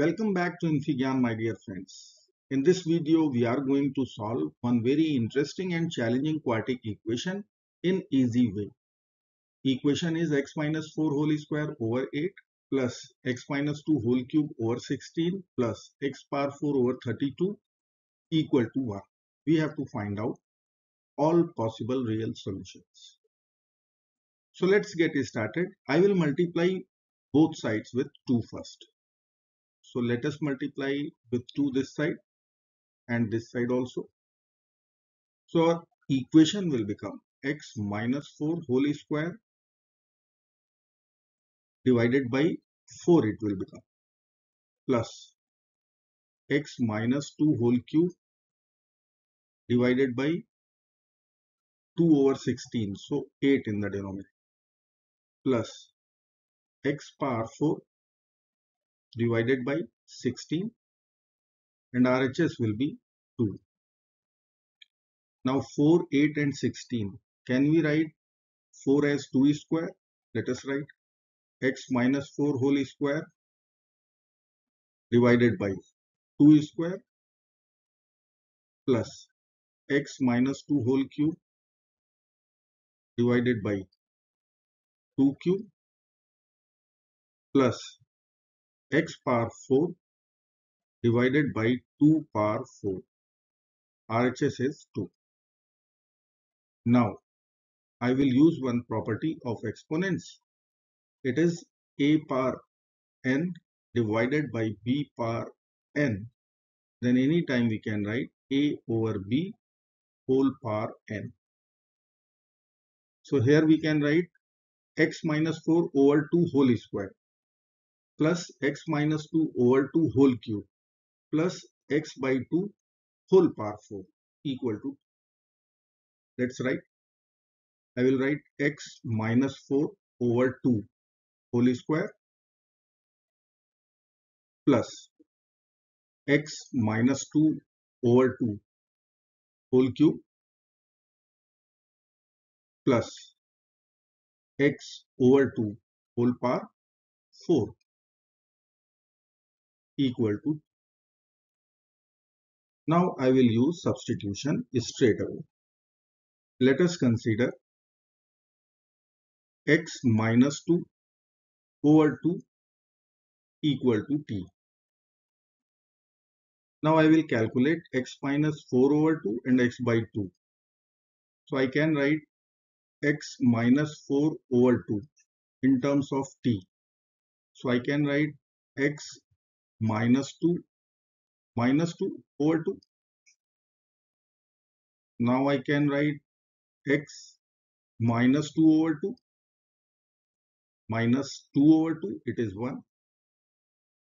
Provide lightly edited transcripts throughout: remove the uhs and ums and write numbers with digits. Welcome back to InfiGyan, my dear friends. In this video, we are going to solve one very interesting and challenging quatic equation in easy way. Equation is x minus 4 whole square over 8 plus x minus 2 whole cube over 16 plus x power 4 over 32 equal to 1. We have to find out all possible real solutions. So let's get started. I will multiply both sides with 2 first. So let us multiply with 2 this side and this side also. So our equation will become x minus 4 whole square divided by 4 it will become plus x minus 2 whole cube divided by 2 over 16. So 8 in the denominator plus x power 4 divided by 16 and RHS will be 2. Now 4, 8 and 16. Can we write 4 as 2 square? Let us write x minus 4 whole square divided by 2 square plus x minus 2 whole cube divided by 2 cube plus x power 4 divided by 2 power 4. RHS is 2. Now, I will use one property of exponents. It is a power n divided by b power n. Then anytime we can write a over b whole power n. So here we can write x minus 4 over 2 whole square plus x minus 2 over 2 whole cube plus x by 2 whole power 4 equal to. Let's write. I will write x minus 4 over 2 whole square plus x minus 2 over 2 whole cube plus x over 2 whole power 4 equal to. Now I will use substitution straight away. Let us consider x minus 2 over 2 equal to t. Now I will calculate x minus 4 over 2 and x by 2. So I can write x minus 4 over 2 in terms of t. So I can write x minus 2 over 2. Now I can write x minus 2 over 2 minus 2 over 2, it is 1.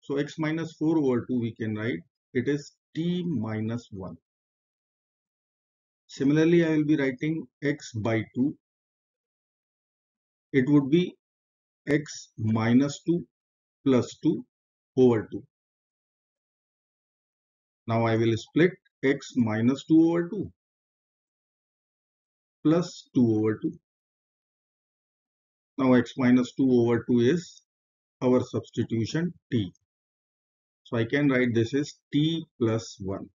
So x minus 4 over 2 we can write, it is t minus 1. Similarly, I will be writing x by 2. It would be x minus 2 plus 2 over 2. Now I will split x minus 2 over 2 plus 2 over 2. Now x minus 2 over 2 is our substitution t. So I can write this is t plus 1.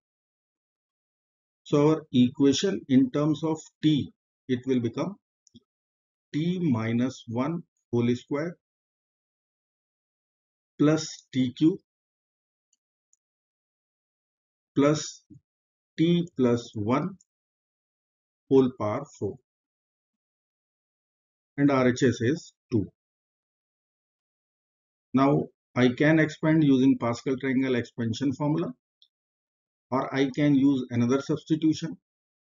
So our equation in terms of t, it will become t minus 1 whole square plus t cube plus t plus 1 whole power 4 and RHS is 2. Now I can expand using Pascal triangle expansion formula or I can use another substitution.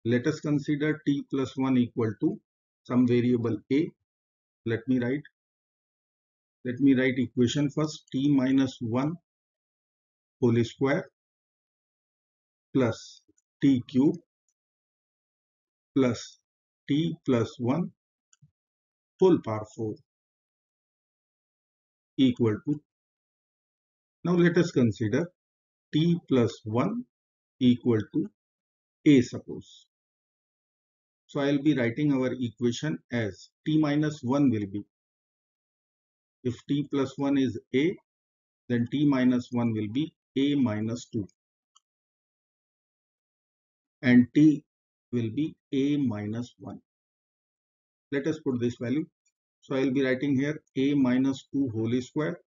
Let us consider t plus 1 equal to some variable a. Let me write equation first. T minus 1 whole square plus t cube plus t plus 1 whole power 4 equal to. Now let us consider t plus 1 equal to a suppose. So I will be writing our equation as t minus 1 will be, if t plus 1 is a, then t minus 1 will be a minus 2 and t will be a minus 1. Let us put this value. So I will be writing here a minus 2 whole square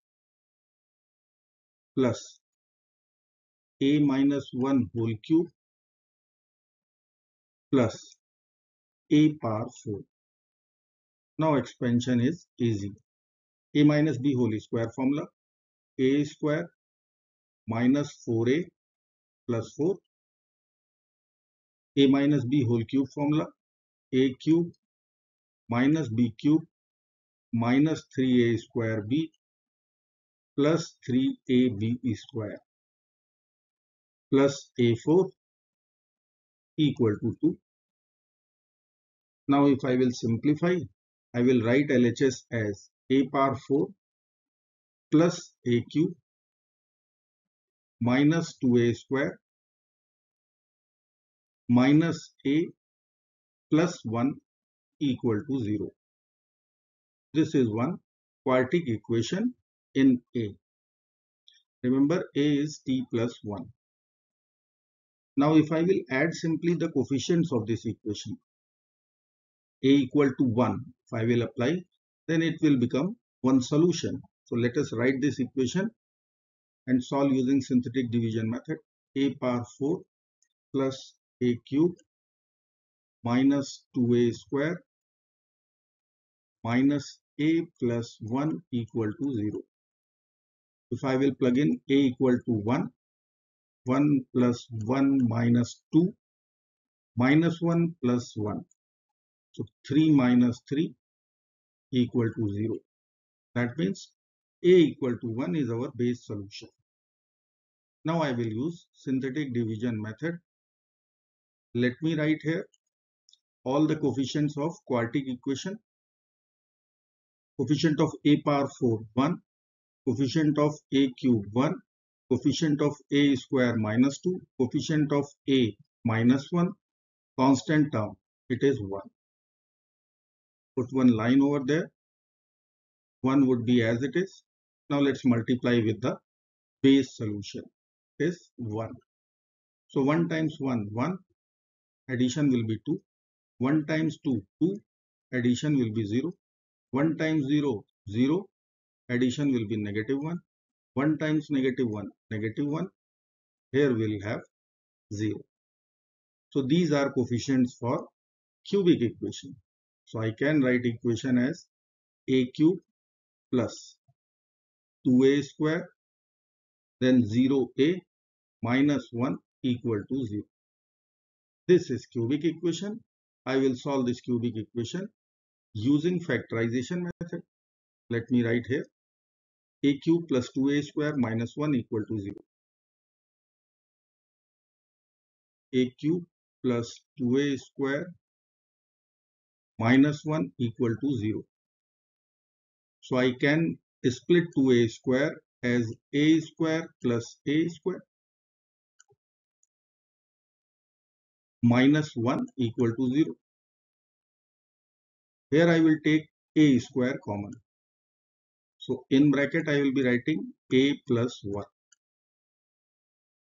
plus a minus 1 whole cube plus a power 4. Now expansion is easy. A minus b whole square formula, a square minus 4a plus 4. A minus b whole cube formula, a cube minus b cube minus 3a square b plus 3ab square plus a4 equal to 2. Now if I will simplify, I will write LHS as a power 4 plus a cube minus 2a square minus a plus 1 equal to 0. This is one quartic equation in A. Remember, A is t plus 1. Now if I will add simply the coefficients of this equation, A equal to 1, if I will apply, then it will become one solution. So let us write this equation and solve using synthetic division method. A power 4 plus a cubed minus 2a square minus a plus 1 equal to 0. If I will plug in a equal to 1, 1 plus 1 minus 2 minus 1 plus 1. So 3 minus 3 equal to 0. That means a equal to 1 is our base solution. Now I will use synthetic division method. Let me write here all the coefficients of quartic equation. Coefficient of a power 4, 1. Coefficient of a cube, 1. Coefficient of a square, minus 2. Coefficient of a, minus 1. Constant term, it is 1. Put one line over there. 1 would be as it is. Now let's multiply with the base solution. It is 1. So 1 times 1, 1. Addition will be 2. 1 times 2, 2. Addition will be 0. 1 times 0, 0. Addition will be negative 1. 1 times negative 1, negative 1. Here we will have 0. So these are coefficients for cubic equation. So I can write equation as a cube plus 2a square, then 0a minus 1 equal to 0. This is cubic equation. I will solve this cubic equation using factorization method. Let me write here a cube plus 2a square minus 1 equal to 0. A cube plus 2a square minus 1 equal to 0. So I can split 2a square as a square plus a square minus 1 equal to 0. Here I will take a square common. So in bracket I will be writing a plus 1.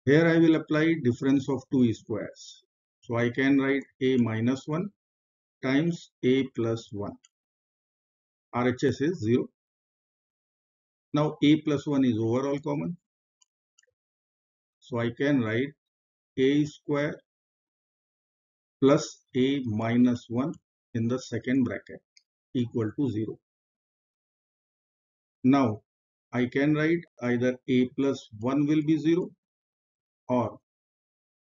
Here I will apply difference of two squares. So I can write a minus 1 times a plus 1. RHS is 0. Now a plus 1 is overall common. So I can write a square plus a minus 1 in the second bracket equal to 0. Now I can write either a plus 1 will be 0 or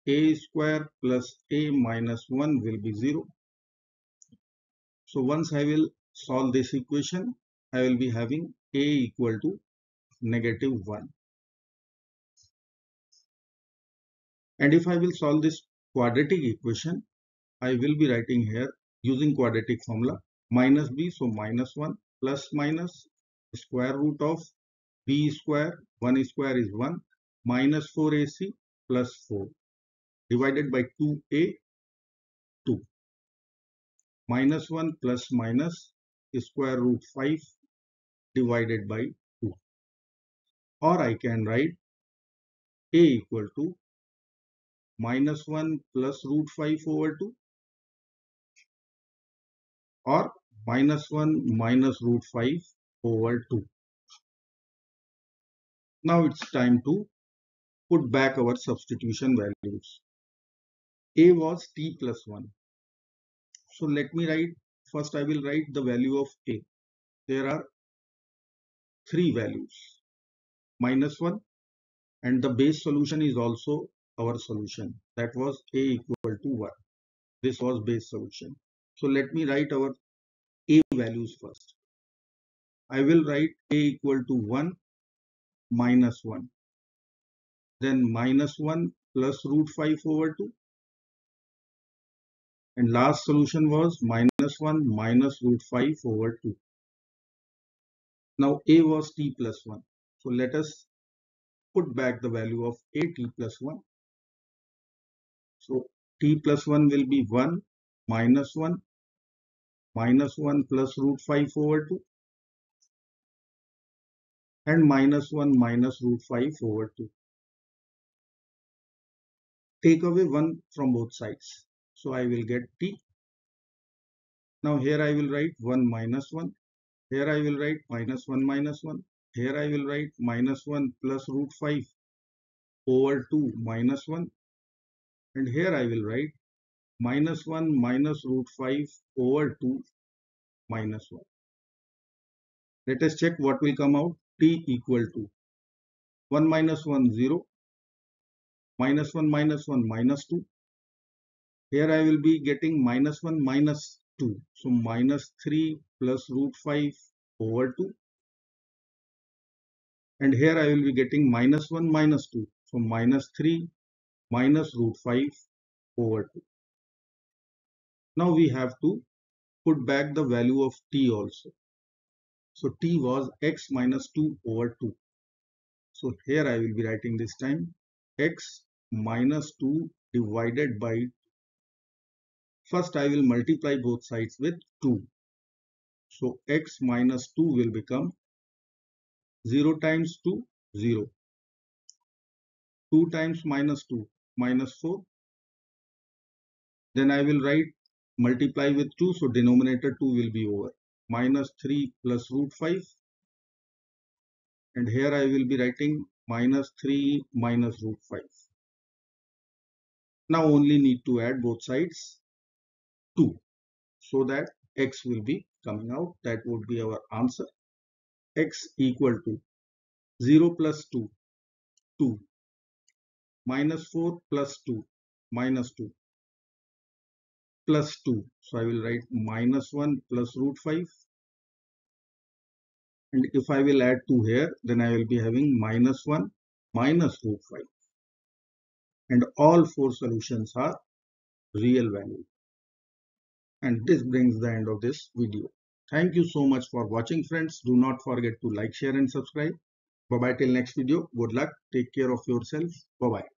a square plus a minus 1 will be 0. So once I will solve this equation, I will be having a equal to negative 1. And if I will solve this quadratic equation, I will be writing here using quadratic formula minus b, so minus 1 plus minus square root of b square, 1 square is 1, minus 4ac plus 4 divided by 2a, 2. Minus 1 plus minus square root 5 divided by 2. or I can write a equal to minus 1 plus root 5 over 2 or minus 1 minus root 5 over 2. Now it's time to put back our substitution values. A was t plus 1. So let me write, first I will write the value of a. There are three values, minus 1, and the base solution is also our solution, that was a equal to 1. This was base solution. So let me write our a values first. I will write a equal to 1 minus 1, then minus 1 plus root 5 over 2, and last solution was minus 1 minus root 5 over 2. Now a was t plus 1. So let us put back the value of a, t plus 1. So t plus 1 will be 1 minus 1 plus root 5 over 2 and minus 1 minus root 5 over 2. Take away 1 from both sides. So I will get t. Now here I will write 1 minus 1. Here I will write minus 1 minus 1. Here I will write minus 1 plus root 5 over 2 minus 1. And here I will write minus 1 minus root 5 over 2 minus 1. Let us check what will come out. T equal to 1 minus 1 0. Minus 1 minus 1 minus 2. Here I will be getting minus 1 minus 2. So minus 3 plus root 5 over 2, and here I will be getting minus 1 minus 2, so minus 3 minus root 5 over 2. Now we have to put back the value of t also. So t was x minus 2 over 2. So here I will be writing this time x minus 2 divided by 2. First I will multiply both sides with 2. So x minus 2 will become 0 times 2, 0. 2 times minus 2, minus 4. Then I will write multiply with 2, so denominator 2 will be over. Minus 3 plus root 5. And here I will be writing minus 3 minus root 5. Now only need to add both sides 2, so that x will be coming out. That would be our answer. X equal to 0 plus 2, 2, minus 4 plus 2, minus 2, plus 2. So I will write minus 1 plus root 5. And if I will add 2 here, then I will be having minus 1 minus root 5. And all four solutions are real value. And this brings the end of this video. Thank you so much for watching, friends. Do not forget to like, share and subscribe. Bye-bye till next video. Good luck. Take care of yourselves. Bye-bye.